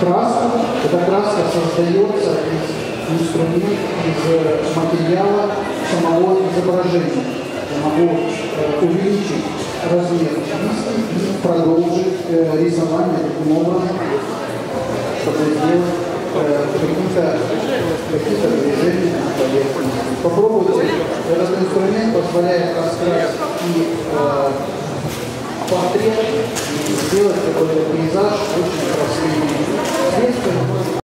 краска, эта краска создается из инструмента, из материала самого изображения. Я могу увеличить размер и продолжить рисование таким образом, чтобы сделать какие-то движения на поверхности. Попробуйте. Этот инструмент позволяет раскрасить и портрет, и сделать какой-то пейзаж очень красивый.